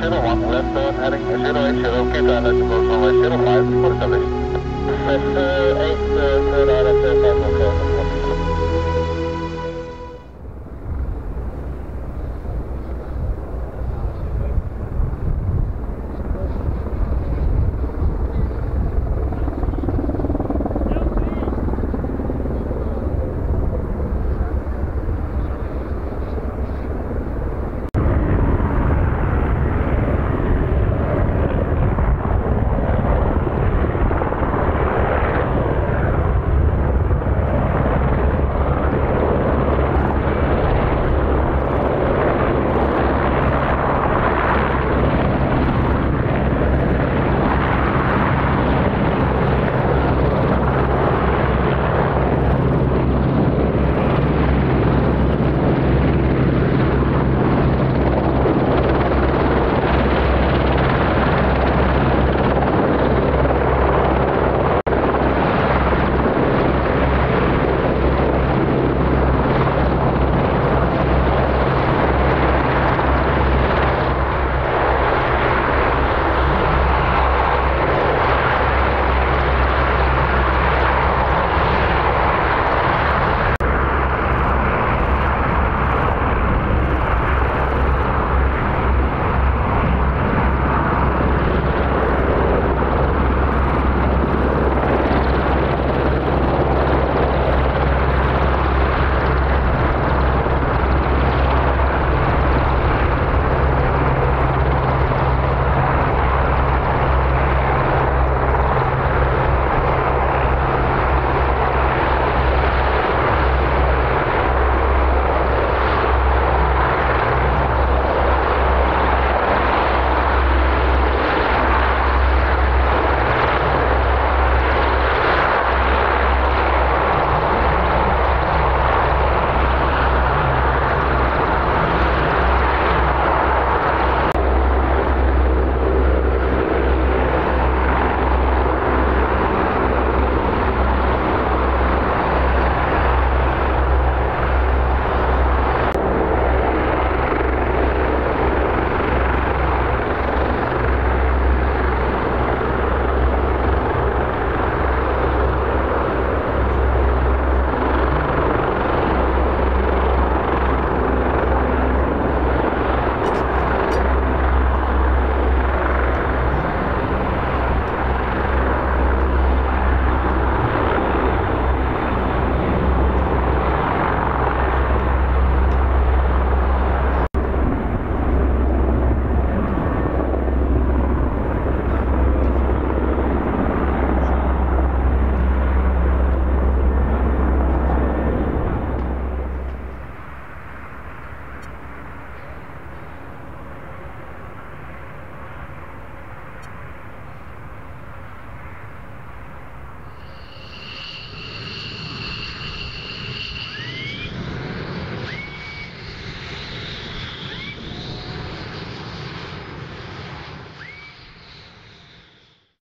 01, left turn heading 080, keep down at the crossway 05 for service. That's 8, turn out at